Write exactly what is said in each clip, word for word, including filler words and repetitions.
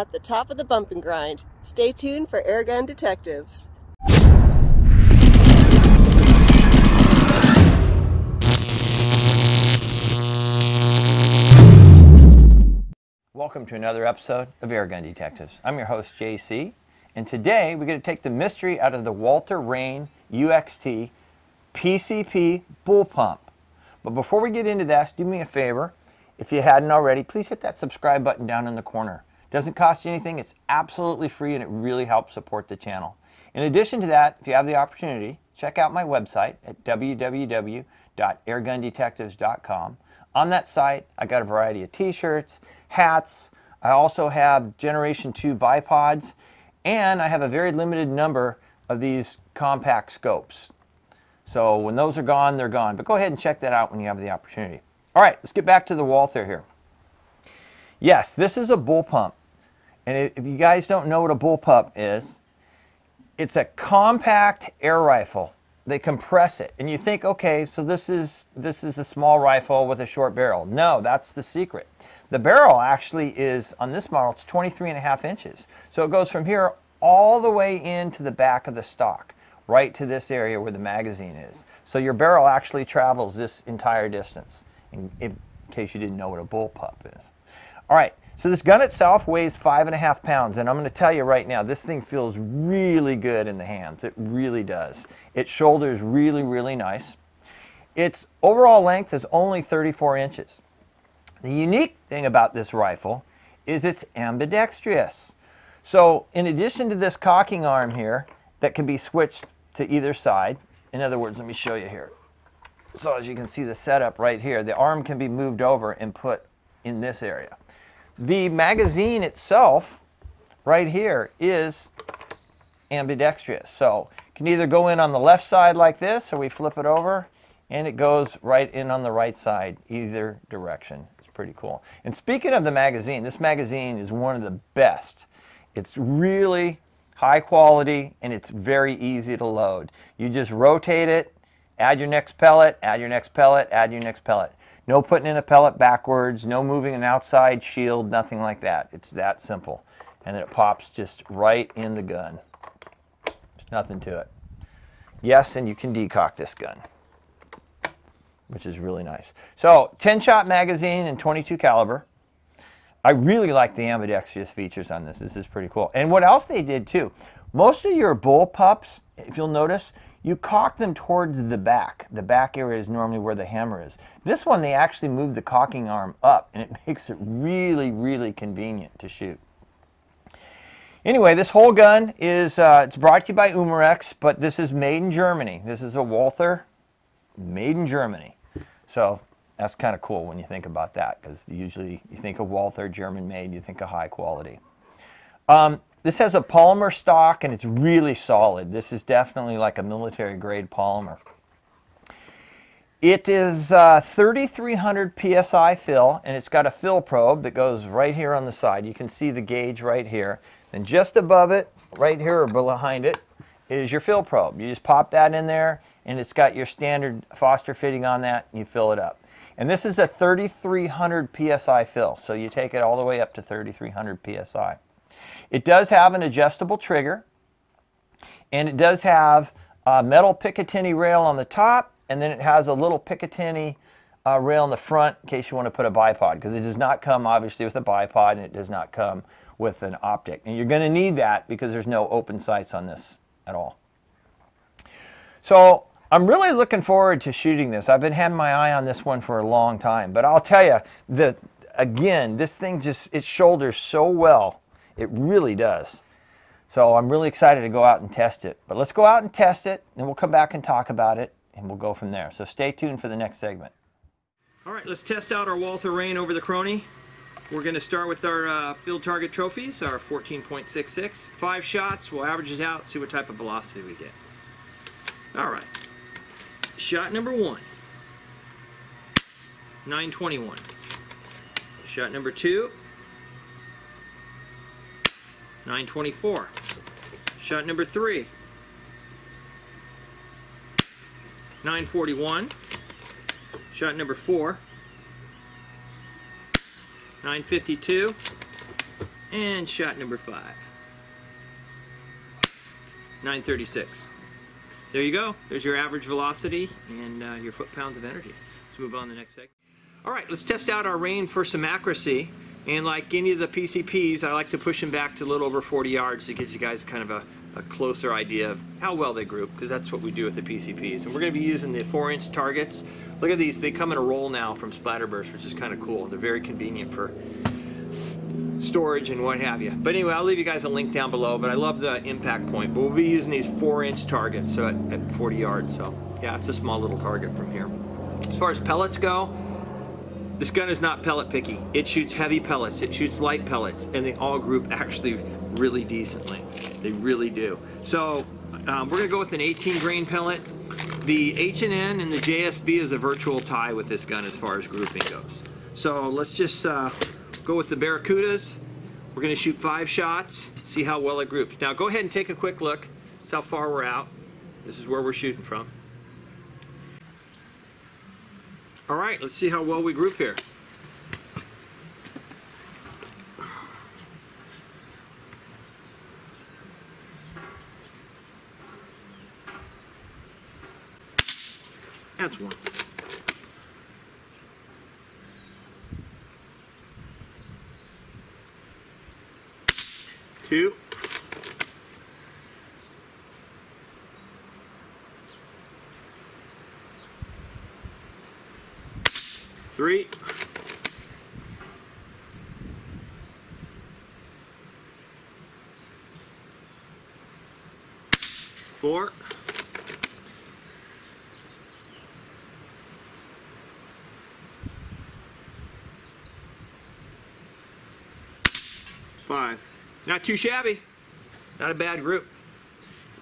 at the top of the bump and grind. Stay tuned for Airgun Detectives. Welcome to another episode of Airgun Detectives. I'm your host, J C, and today we're going to take the mystery out of the Walther Reign U X T P C P Bullpup. But before we get into that, do me a favor. If you hadn't already, please hit that subscribe button down in the corner. It doesn't cost you anything. It's absolutely free, and it really helps support the channel. In addition to that, if you have the opportunity, check out my website at w w w dot airgun detectives dot com. On that site, I got a variety of t-shirts, hats. I also have Generation two bipods, and I have a very limited number of these compact scopes. So when those are gone, they're gone. But go ahead and check that out when you have the opportunity. All right, let's get back to the Walther here. Yes, this is a bullpup. And if you guys don't know what a bullpup is, it's a compact air rifle. They compress it, and you think, okay, so this is this is a small rifle with a short barrel. No, that's the secret. The barrel actually is, on this model, it's twenty-three and a half inches. So it goes from here all the way into the back of the stock, right to this area where the magazine is. So your barrel actually travels this entire distance, in, in case you didn't know what a bullpup is. All right, so this gun itself weighs five and a half pounds, and I'm going to tell you right now, this thing feels really good in the hands. It really does. It shoulders really, really nice. Its overall length is only thirty-four inches. The unique thing about this rifle is it's ambidextrous. So in addition to this cocking arm here that can be switched to either side, in other words, let me show you here. So as you can see the setup right here, the arm can be moved over and put in this area. The magazine itself right here is ambidextrous, so it can either go in on the left side like this, or we flip it over and it goes right in on the right side, either direction. It's pretty cool. And speaking of the magazine, this magazine is one of the best. It's really high quality, and it's very easy to load. You just rotate it, add your next pellet, add your next pellet, add your next pellet. No putting in a pellet backwards, no moving an outside shield, nothing like that. It's that simple. And then it pops just right in the gun. There's nothing to it. Yes, and you can decock this gun, which is really nice. So, ten shot magazine and twenty-two caliber. I really like the ambidextrous features on this. This is pretty cool. And what else they did too, most of your bullpups, if you'll notice, you cock them towards the back. The back area is normally where the hammer is. This one, they actually moved the cocking arm up, and it makes it really, really convenient to shoot. Anyway, this whole gun is uh, it's brought to you by Umarex, but this is made in Germany. This is a Walther made in Germany. So that's kind of cool when you think about that, because usually you think of Walther German made, you think of high quality. Um, This has a polymer stock, and it's really solid. This is definitely like a military grade polymer. It is uh, thirty-three hundred P S I fill, and it's got a fill probe that goes right here on the side. You can see the gauge right here. And just above it, right here or behind it, is your fill probe. You just pop that in there, and it's got your standard Foster fitting on that, and you fill it up. And this is a thirty-three hundred P S I fill, so you take it all the way up to thirty-three hundred P S I. It does have an adjustable trigger, and it does have a metal Picatinny rail on the top, and then it has a little Picatinny uh, rail in the front in case you want to put a bipod, because it does not come obviously with a bipod, and it does not come with an optic. And you're going to need that because there's no open sights on this at all. So I'm really looking forward to shooting this. I've been having my eye on this one for a long time, but I'll tell you, the, again, this thing just, it shoulders so well. It really does. So I'm really excited to go out and test it. But let's go out and test it, and we'll come back and talk about it, and we'll go from there. So stay tuned for the next segment. All right, let's test out our Walther Reign over the crony. We're going to start with our uh, field target trophies, our fourteen point six six. Five shots, we'll average it out, see what type of velocity we get. All right, shot number one, nine twenty-one. Shot number two, nine twenty-four. Shot number three, nine forty-one. Shot number four, nine fifty-two. And shot number five. nine thirty-six. There you go. There's your average velocity and uh, your foot-pounds of energy. Let's move on to the next segment. All right, let's test out our reign for some accuracy. And like any of the P C Ps, I like to push them back to a little over forty yards to get you guys kind of a, a closer idea of how well they group, because that's what we do with the P C Ps. And we're going to be using the four inch targets. Look at these. They come in a roll now from Splatterburst, which is kind of cool. They're very convenient for storage and what have you. But anyway, I'll leave you guys a link down below, but I love the impact point. But we'll be using these four inch targets, so at, at forty yards. So yeah, it's a small little target from here. As far as pellets go, this gun is not pellet picky. It shoots heavy pellets, it shoots light pellets, and they all group actually really decently. They really do. So um, we're gonna go with an eighteen grain pellet. The H and N and the J S B is a virtual tie with this gun as far as grouping goes. So let's just uh, go with the Barracudas. We're gonna shoot five shots, see how well it groups. Now go ahead and take a quick look. That's how far we're out. This is where we're shooting from. All right, let's see how well we group here. That's one. Two. Three. Four. Five. Not too shabby. Not a bad group.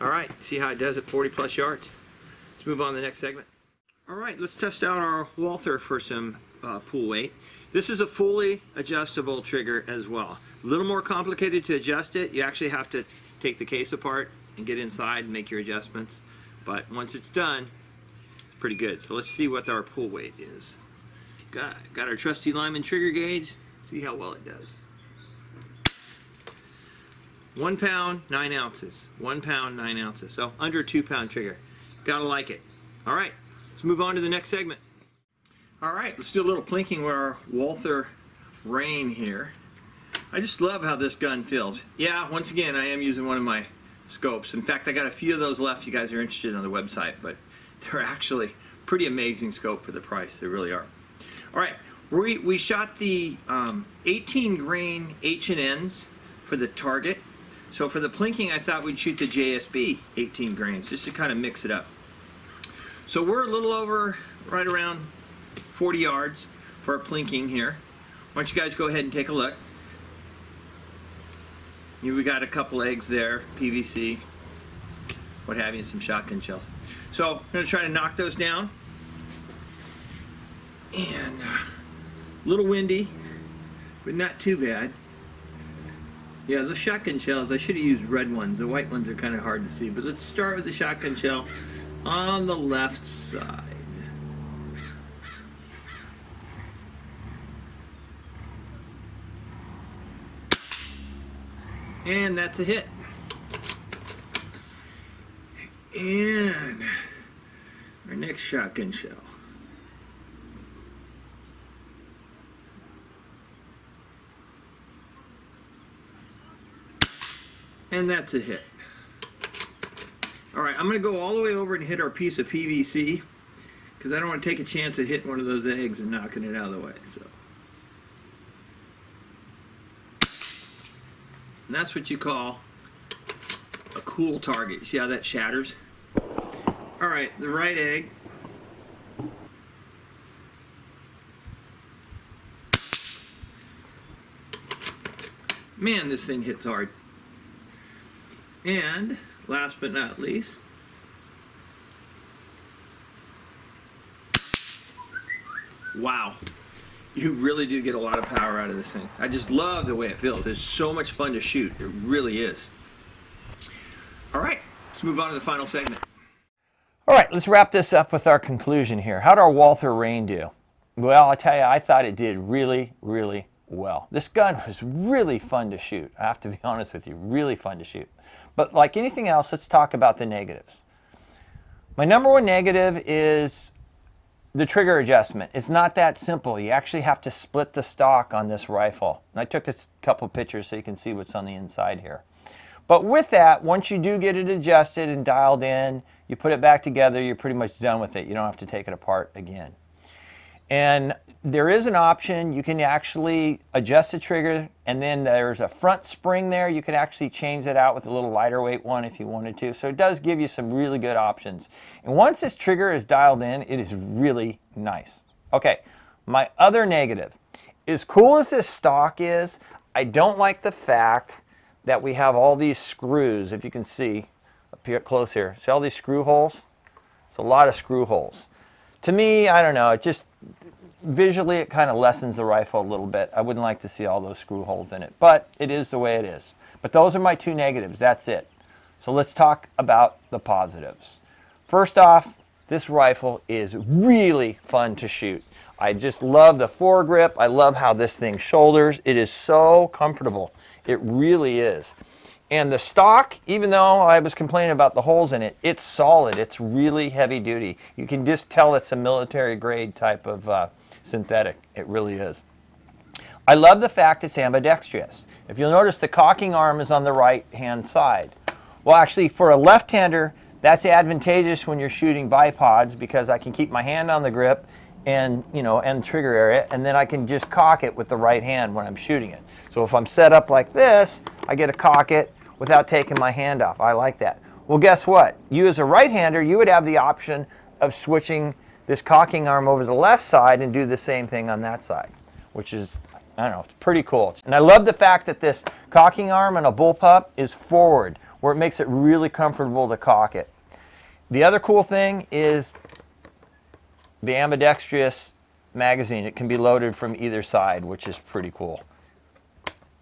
All right, see how it does at forty plus yards. Let's move on to the next segment. All right, let's test out our Walther for some uh, pull weight. This is a fully adjustable trigger as well. A little more complicated to adjust it. You actually have to take the case apart and get inside and make your adjustments. But once it's done, pretty good. So let's see what our pull weight is. Got, got our trusty Lyman trigger gauge. See how well it does. One pound, nine ounces. One pound, nine ounces. So under a two pound trigger. Gotta like it. All right. Let's move on to the next segment. All right, let's do a little plinking with our Walther Reign here. I just love how this gun feels. Yeah, once again, I am using one of my scopes. In fact, I got a few of those left. You guys are interested on the website, but they're actually pretty amazing scope for the price. They really are. All right, we, we shot the um, eighteen grain H and N's for the target. So for the plinking, I thought we'd shoot the J S B eighteen grains just to kind of mix it up. So we're a little over, right around forty yards for our plinking here. Why don't you guys go ahead and take a look. We got a couple eggs there, P V C, what have you, and some shotgun shells. So I'm going to try to knock those down. And uh, a little windy, but not too bad. Yeah, those shotgun shells, I should have used red ones. The white ones are kind of hard to see. But let's start with the shotgun shell. On the left side. And that's a hit. And our next shotgun shell. And that's a hit. All right, I'm going to go all the way over and hit our piece of P V C because I don't want to take a chance of hitting one of those eggs and knocking it out of the way. So, and that's what you call a cool target. You see how that shatters? All right, the right egg. Man, this thing hits hard. And last but not least, wow, you really do get a lot of power out of this thing. I just love the way it feels. It's so much fun to shoot. It really is. All right, let's move on to the final segment. All right, let's wrap this up with our conclusion here. How did our Walther Reign do? Well, I tell you, I thought it did really, really well. This gun was really fun to shoot. I have to be honest with you, really fun to shoot. But like anything else, let's talk about the negatives. My number one negative is the trigger adjustment. It's not that simple. You actually have to split the stock on this rifle. And I took a couple pictures so you can see what's on the inside here. But with that, once you do get it adjusted and dialed in, you put it back together, you're pretty much done with it. You don't have to take it apart again. And there is an option. You can actually adjust the trigger, and then there's a front spring there. You can actually change that out with a little lighter weight one if you wanted to. So it does give you some really good options. And once this trigger is dialed in, it is really nice. Okay, my other negative. As cool as this stock is, I don't like the fact that we have all these screws, if you can see up here close here. See all these screw holes? It's a lot of screw holes. To me, I don't know, it just, visually it kind of lessens the rifle a little bit. I wouldn't like to see all those screw holes in it, but it is the way it is. But those are my two negatives, that's it. So let's talk about the positives. First off, this rifle is really fun to shoot. I just love the foregrip. I love how this thing shoulders. It is so comfortable. It really is. And the stock, even though I was complaining about the holes in it, it's solid. It's really heavy duty. You can just tell it's a military grade type of uh, synthetic. It really is. I love the fact it's ambidextrous. If you'll notice, the cocking arm is on the right hand side. Well, actually, for a left-hander, that's advantageous when you're shooting bipods, because I can keep my hand on the grip and, you know, and trigger area, and then I can just cock it with the right hand when I'm shooting it. So if I'm set up like this, I get to cock it without taking my hand off. I like that. Well, guess what? You as a right-hander, you would have the option of switching this cocking arm over to the left side and do the same thing on that side, which is, I don't know, it's pretty cool. And I love the fact that this cocking arm on a bullpup is forward, where it makes it really comfortable to cock it. The other cool thing is the ambidextrous magazine. It can be loaded from either side, which is pretty cool.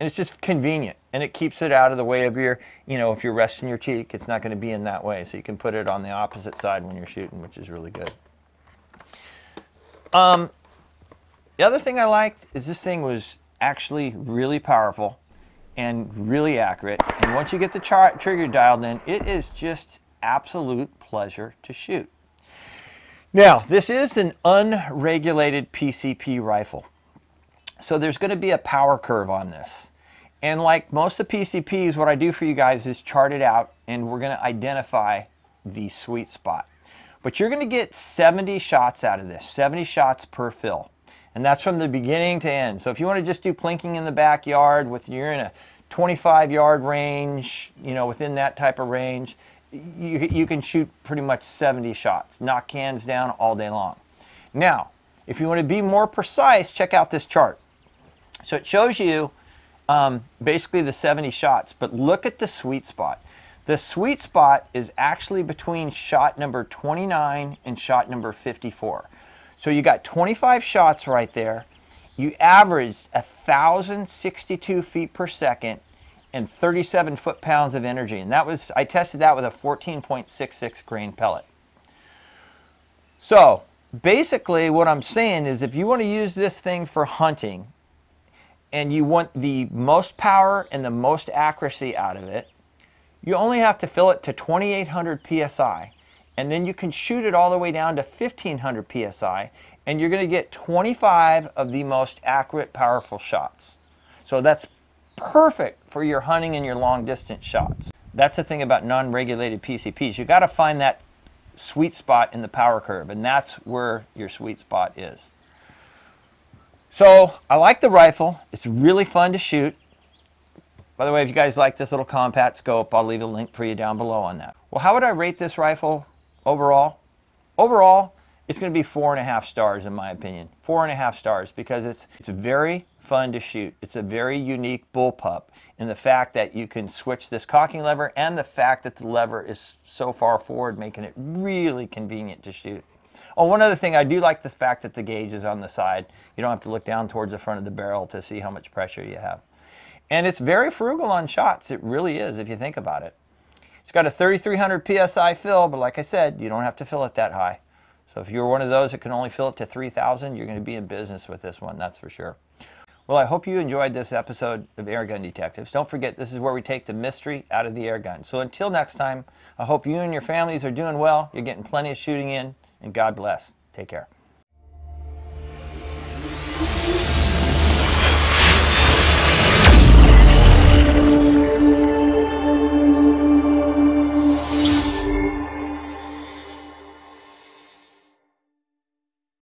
And it's just convenient, and it keeps it out of the way of your, you know, if you're resting your cheek, it's not going to be in that way. So you can put it on the opposite side when you're shooting, which is really good. Um, the other thing I liked is this thing was actually really powerful and really accurate. And once you get the char- trigger dialed in, it is just absolute pleasure to shoot. Now, this is an unregulated P C P rifle, so there's going to be a power curve on this. And like most of the P C Ps, what I do for you guys is chart it out, and we're going to identify the sweet spot. But you're going to get seventy shots out of this, seventy shots per fill. And that's from the beginning to end. So if you want to just do plinking in the backyard, with you're in a twenty-five yard range, you know, within that type of range, You, you can shoot pretty much seventy shots, knock cans down all day long. Now, if you want to be more precise, check out this chart. So it shows you um, basically the seventy shots, but look at the sweet spot. The sweet spot is actually between shot number twenty-nine and shot number fifty-four. So you got twenty-five shots right there. You averaged one thousand sixty-two feet per second and thirty-seven foot-pounds of energy. And that was, I tested that with a fourteen point six six grain pellet. So basically what I'm saying is, if you want to use this thing for hunting and you want the most power and the most accuracy out of it, you only have to fill it to twenty-eight hundred P S I, and then you can shoot it all the way down to fifteen hundred P S I, and you're going to get twenty-five of the most accurate, powerful shots. So that's perfect for your hunting and your long distance shots. That's the thing about non-regulated P C Ps. You got to find that sweet spot in the power curve, and that's where your sweet spot is. So I like the rifle. It's really fun to shoot. By the way, if you guys like this little compact scope, I'll leave a link for you down below on that. Well, how would I rate this rifle overall? Overall, it's going to be four and a half stars in my opinion. Four and a half stars because it's it's very fun to shoot. It's a very unique bullpup in the fact that you can switch this cocking lever, and the fact that the lever is so far forward, making it really convenient to shoot. Oh, one other thing, I do like the fact that the gauge is on the side. You don't have to look down towards the front of the barrel to see how much pressure you have. And it's very frugal on shots. It really is, if you think about it. It's got a thirty-three hundred P S I fill, but like I said, you don't have to fill it that high. So if you're one of those that can only fill it to three thousand, you're going to be in business with this one, that's for sure. Well, I hope you enjoyed this episode of Airgun Detectives. Don't forget, this is where we take the mystery out of the airgun. So until next time, I hope you and your families are doing well, you're getting plenty of shooting in, and God bless. Take care.